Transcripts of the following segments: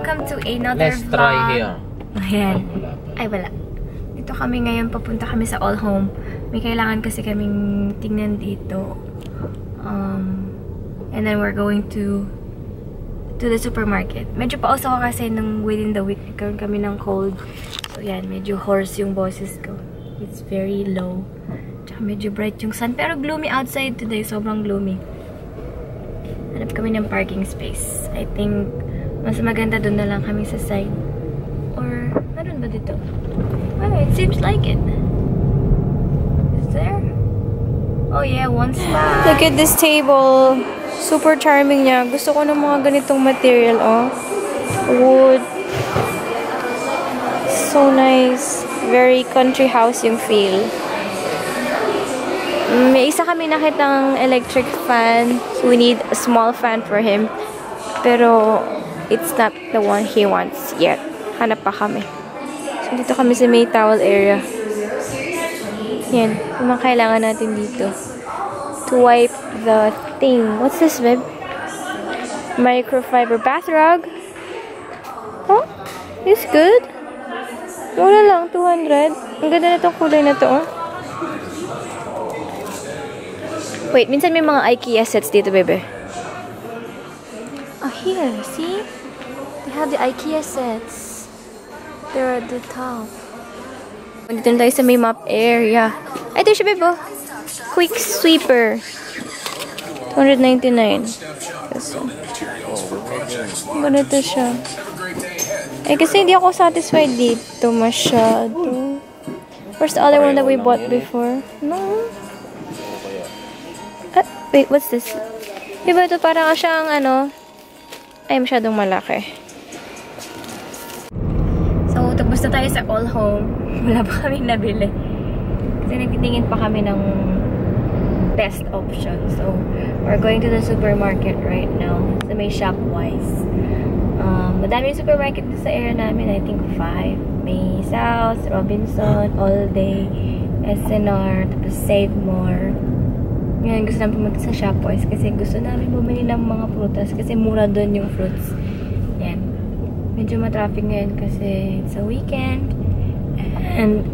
welcome to another vlog. Let's try here. Ayan. Ay, wala. Dito kami ngayon, papunta kami sa All Home. May kailangan kasi kaming tingnan dito. And then we're going to the supermarket. Medyo paus ako kasi nung within the week, nagkaroon kami ng cold. So yan, medyo hoarse yung boses ko. It's very low. Tsaka medyo bright yung sun. Pero gloomy outside today. Sobrang gloomy. Hanap kami ng parking space. I think mas maganda doon na lang kami sa side. Or, naroon ba dito? Well, it seems like it. Is there? Oh yeah, one spot. Look at this table. Super charming niya. Gusto ko ng mga ganitong material, oh. Wood. So nice. Very country house yung feel. May isa kami nakitang electric fan. We need a small fan for him. Pero it's not the one he wants yet. Hanap pa kami. So dito kami sa may towel area. Yan. Yung mga kailangan natin dito. To wipe the thing. What's this, babe? Microfiber bath rug. Oh, it's good. Mura lang, 200. Ang ganda na itong kulay na ito, oh. Wait, minsan may mga IKEA sets dito, bebe. Oh, here, see? They have the IKEA sets. They're at the top. Dito na tayo sa may mop area. Ay, ito siya, bebe. Quick sweeper. 299. Ang ganda ito siya. Eh, kasi hindi ako satisfied dito masyado. Where's the other one that we bought before? No. Ah, wait, what's this? Diba ito parang siyang ano? Ay, masyadong malaki. So, tapos na tayo sa All Home. Wala pa kaming nabili. Kasi nagtitingin pa kami ng best option. So, we're going to the supermarket right now. So, may Shopwise. Madami yung supermarket sa area namin. I think 5. May South, Robinson, All Day, SNR, tapos Save More. Ngayon, gusto namin pumunta sa Shopwise kasi gusto namin bumili ng mga prutas kasi mura doon yung fruits. Yan. Medyo matraffic ngayon kasi it's a weekend. And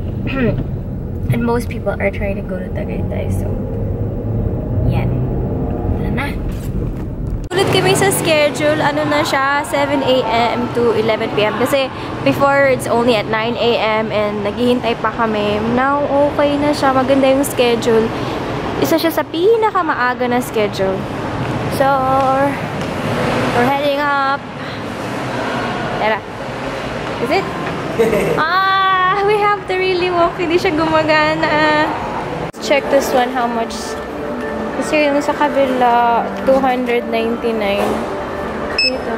most people are trying to go to Tagaytay. So, yan. Tara na! Ulit kami sa schedule, ano na siya, 7 AM to 11 PM. Kasi before, it's only at 9 AM and naghihintay pa kami. Now, okay na siya. Maganda yung schedule. Isa siya sa pinakamaaga na schedule. So, we're heading up. Tara. Is it? Ah, we have to really walk. Hindi siya gumagana. Let's check this one, how much. Kasi yung sa kabila, 299. Dito.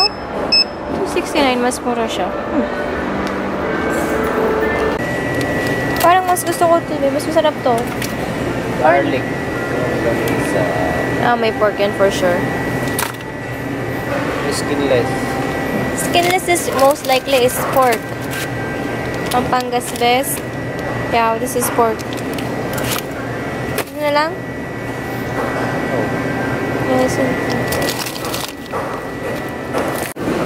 Oh, 269. Mas mura siya. Parang mas gusto ko ito. Mas masarap to. Garlic. Ah, may pork yan for sure. Skinless. Skinless is most likely is pork. Pampanga's best. Yeah, this is pork. Ano na lang?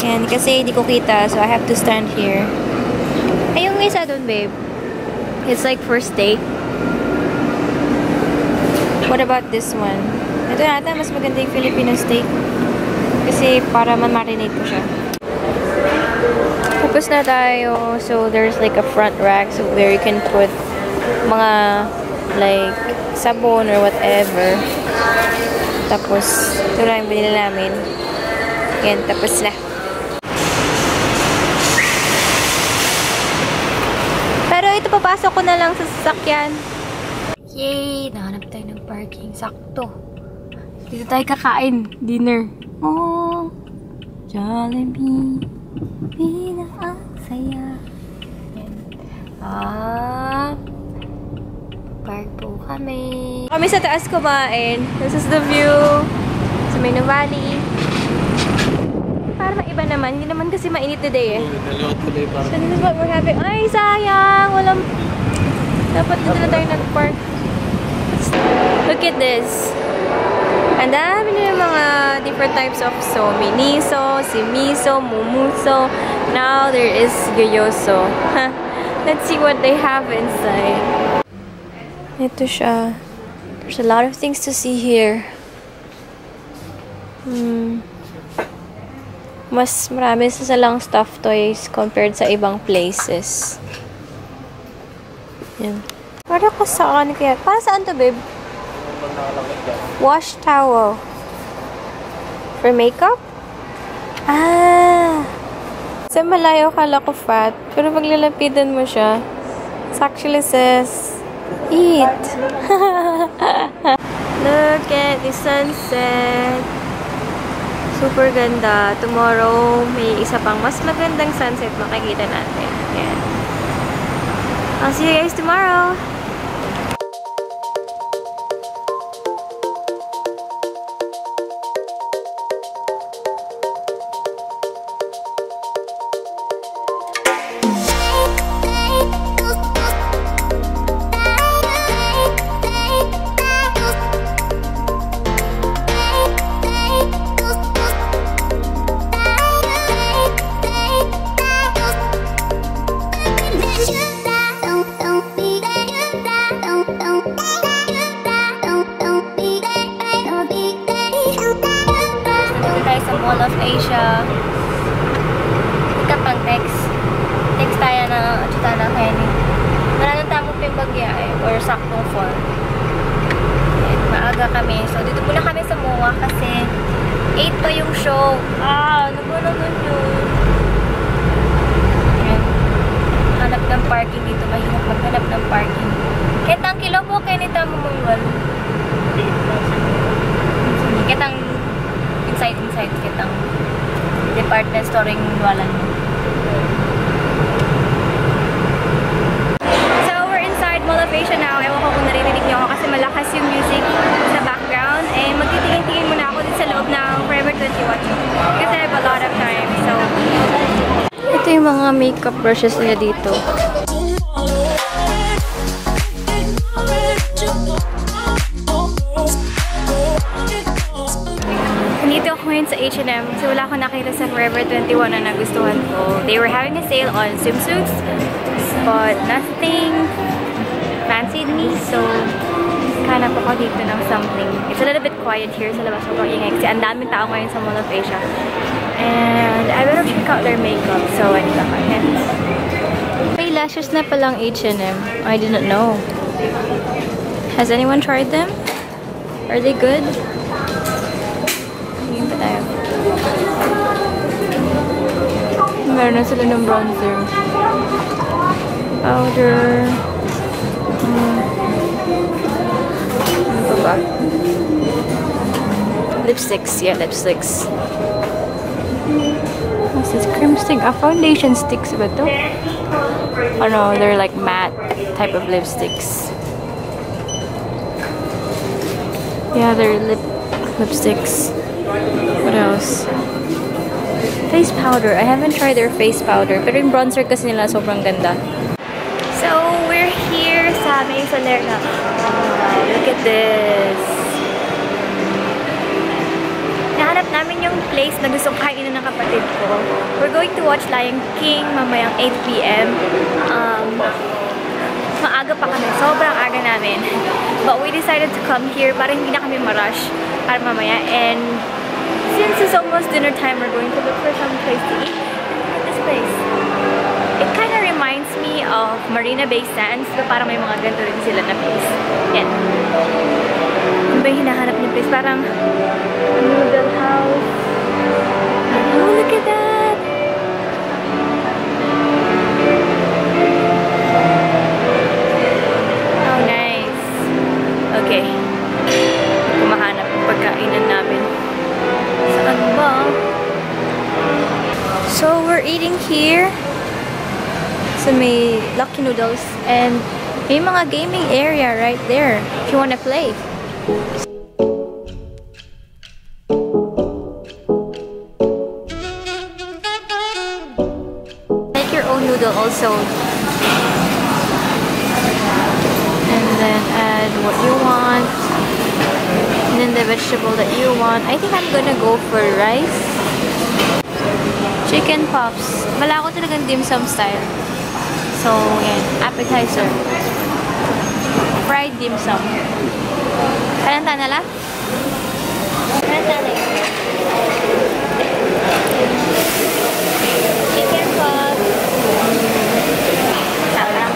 Yan, kasi hindi ko kita, so I have to stand here. Ay, yung isa dun, babe. It's like for steak. What about this one? Ito nata, mas maganda yung Filipino steak. Kasi para ma-marinate ko siya. Tapos na tayo. So, there's like a front rack so where you can put mga like sabon or whatever. Tapos, ito lang yung binili namin. Yan, tapos na. Pero ito, papasok ko na lang sa sasakyan. Yay! Nahanap tayo ng parking. Sakto. Dito tayo kakain. Dinner. Oh! Jollibee. Pinaasaya. Yan. Ah! Park po kami. Kami sa taas kumain. This is the view. Sa Mamma Mia. Parang iba naman. Hindi naman kasi mainit today eh. So this is what we're having. Ay, sayang! Walang... Dapat dito na tayo nag-park. Look at this. Ang dami nila mga different types of somi. Miso, simiso, mumuso. Now there is gyoyoso. Let's see what they have inside. Ito siya. There's a lot of things to see here. Mas marami sa salang stuffed toys compared sa ibang places. Yan. Para ko saan kaya? Para saan to, babe? Wash towel for makeup. Ah, sa malayo kala ko fat, pero paglalapitan mo siya, it actually says eat. Look at the sunset, super ganda. Tomorrow may isa pang mas magandang sunset makikita natin. Yeah. I'll see you guys tomorrow. Mall of Asia. Kapag next tayo na chuta na kayo ni. Maraming tamong pimbagya eh, or saktong fall. And maaga kami. So, dito muna kami sa MOA kasi 8 pa yung show. Nagulo yun. Ayan. Hanap ng parking dito. Mahirap maghanap ng parking. Ketang kilo po kayo ni Tamo Mungol. Ketang inside kitang department store yung walan. So we're inside Mall of Asia now. Ewan ko kung naririnig niyo ako kasi malakas yung music sa background. Eh, magtitingin-tingin muna ako din sa loob ng Forever 21 kasi I have a lot of time. So ito yung mga makeup brushes nila dito. Sa H&M, so wala akong nakita sa Forever 21 na nagustuhan ko. They were having a sale on swimsuits, but nothing fancied me, so hanap ako dito ng something. It's a little bit quiet here sa labas, sobrang ingay kasi ang daming tao ngayon sa Mall of Asia. And I better check out their makeup, so I need to find it. May lashes na palang H&M. I didn't know. Has anyone tried them? Are they good? Meron na sila ng bronzer, powder, ano ba? Lipsticks, yeah, lipsticks. What's this cream stick? Ah, foundation sticks ba to? Oh no, they're like matte type of lipsticks. Yeah, they're lipsticks. What else? Face powder. I haven't tried their face powder. Pero yung bronzer kasi nila sobrang ganda. So, we're here sa aming Solaire na. Oh, look at this. Nahanap namin yung place na gusto kainin ng kapatid ko. We're going to watch Lion King mamayang 8 PM. Maaga pa kami. Sobrang aga namin. But we decided to come here para hindi na kami marush para mamaya. And since it's almost dinner time, we're going to look for some place to eat. Look at this place. It kind of reminds me of Marina Bay Sands. Parang may mga ganito rin sila na place. Yan. Ano ba yung hinahanap ng place? Parang noodle house. Oh, look at that! Oh, nice. Okay. Kumahanap ng pagkainan namin. Saan ba? So we're eating here. So may Lucky Noodles and may mga gaming area right there if you wanna play. Make your own noodle also. And then add what you want. And then the vegetable that you want. I think I'm gonna go for rice. Chicken puffs. Wala ko talagang dim sum style. So, yeah. Appetizer. Fried dim sum. Kalanta na lang? Kalanta na lang. Chicken puffs. Sarap.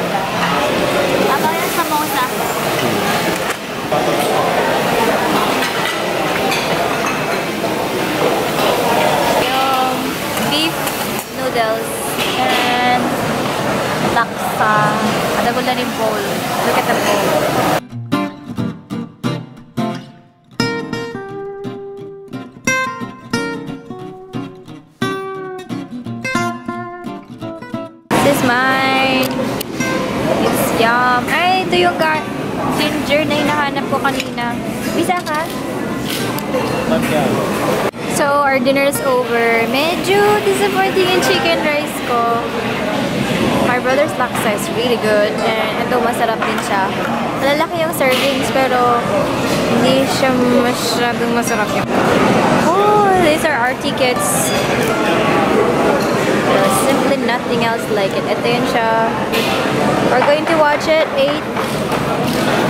Abaw yung samosa. Yung beef noodles and laksa. Adabol na rin bowl. Look at the bowl. This is mine. It's yum. Ay, ito yung ginger na hinahanap ko kanina. Bisa ka? So, our dinner is over. Medyo disappointing yung chicken rice ko. My brother's laksa is really good. And ito, masarap din siya. Malalaki yung servings, pero hindi siya masyadong masarap yun. Oh, these are our tickets. There's simply nothing else like it. Ito yun siya. We're going to watch it 8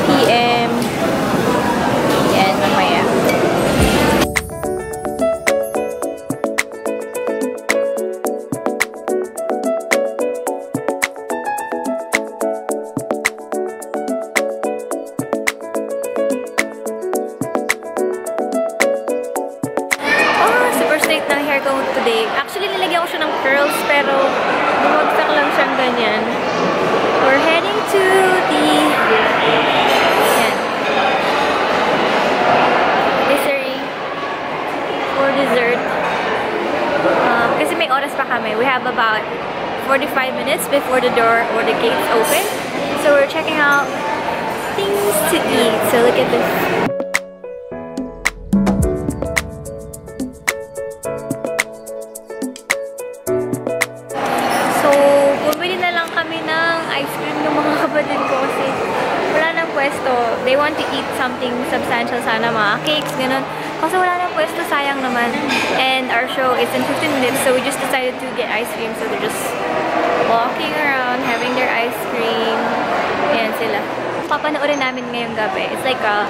p.m. Yan, mamaya. Oh, super straight ng hair ko today. Actually, nilagyan ko siya ng curls, pero bumagsak lang siyang ganyan. We're heading to the Dessert for dessert. Kasi may oras pa kami. We have about 45 minutes before the door or the gates open. So we're checking out things to eat. So look at this. They want to eat something substantial sana, mga cakes, ganun. Kasi wala nang pwesto, sayang naman. And our show is in 15 minutes, so we just decided to get ice cream. So they're just walking around, having their ice cream. Ayan sila. Papanoorin namin ngayong gabi. It's like a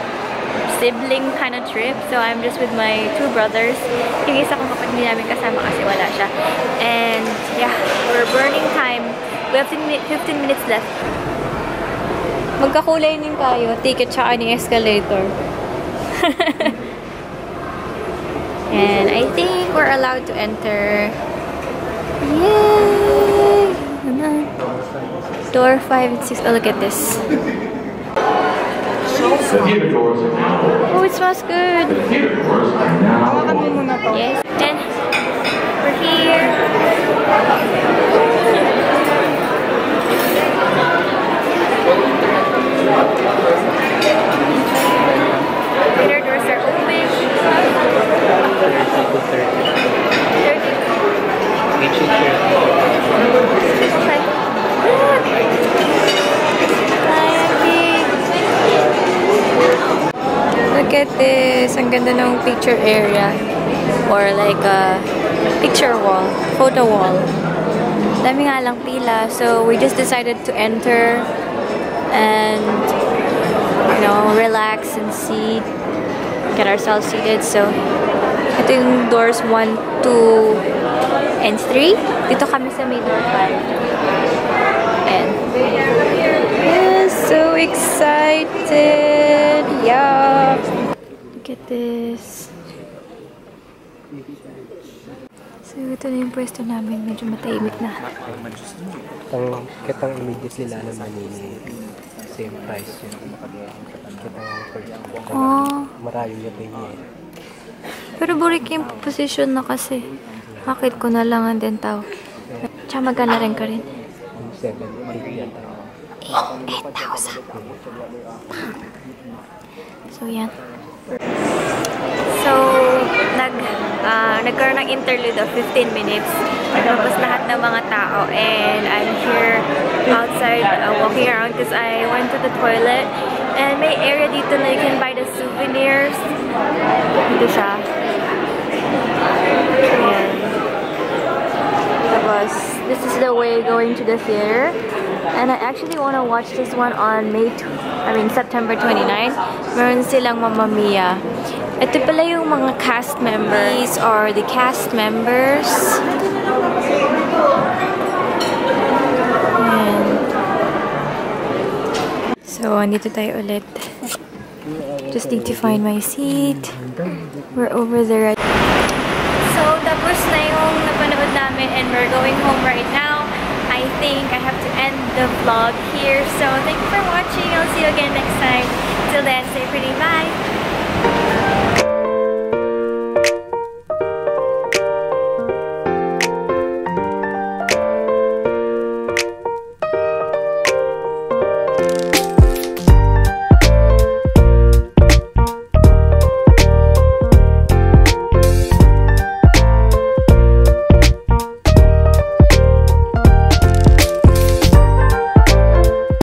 sibling kind of trip. So I'm just with my two brothers. Yung isa kong kapatid namin kasama kasi wala siya. And yeah, we're burning time. We have 15 minutes left. Magkakulay din tayo, ticket tsaka ni escalator. And I think we're allowed to enter. Yay! Door 5 and 6. Oh, look at this. Oh, it smells good. Yes. And we're here. Their doors are open. 30. Okay. Look at this. Ang ganda ng picture area. Or like a picture wall. Photo wall. Dami nga lang pila. So we just decided to enter and, you know, relax and see, get ourselves seated. So I think doors 1, 2, and 3. Dito kami sa may door 5. And we're so excited! Yeah. Look at this. So ito na yung pwesto namin. Medyo matahimik na. Ang kitang immediately lalo maninit. Same price yun. Oh. Marayong yapin niya. Pero burik yung position na kasi. Bakit ko na lang ang dentaw? Tsaka magana rin ka rin. 8,000. So yan. So, nagkaroon ng interlude of 15 minutes. Tapos lahat ng mga tao. And I'm here outside walking around because I went to the toilet. And may area dito na you can buy the souvenirs. Ito siya. Ayan. Tapos, this is the way going to the theater. And I actually want to watch this one on September 29. Meron silang Mamma Mia. Ito pala yung mga cast members. These are the cast members. So, andito tayo ulit. Just need to find my seat. We're over there. So, tapos na yung napanood namin and we're going home right now. I think I have to end the vlog here. So, thank you for watching. I'll see you again next time. Till then, stay pretty. Bye!